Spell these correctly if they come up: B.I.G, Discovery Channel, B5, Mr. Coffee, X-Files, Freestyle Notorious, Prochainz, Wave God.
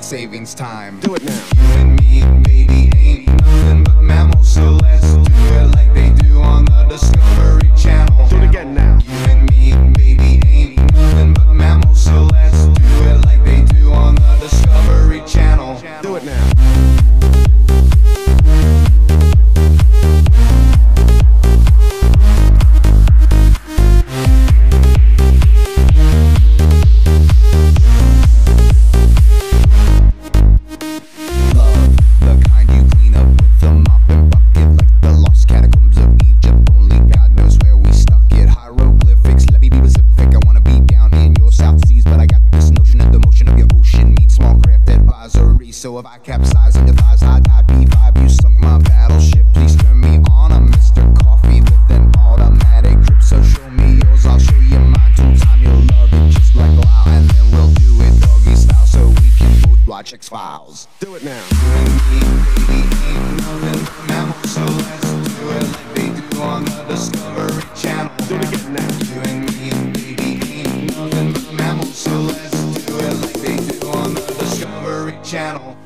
Savings time. Do it now. You and me, baby, ain't nothing but mammals, so let's do it like they do on the Discovery Channel. Do it again now. You and me, baby, ain't nothing but mammals, so let's do it like they do on the Discovery Channel. Do it now. So if I capsize and devise, I'd die B5. You sunk my battleship. Please turn me on. I'm Mr. Coffee with an automatic drip. So show me yours, I'll show you mine. Two time you'll love it just like wow. And then we'll do it doggy style so we can both watch X-Files. Do it now. You and me, baby, ain't nothing but mammals, so let's do it like they do on the Discovery Channel. Do it again now. You and me, baby, ain't nothing but mammals, so let's do it like they do on the Discovery Channel.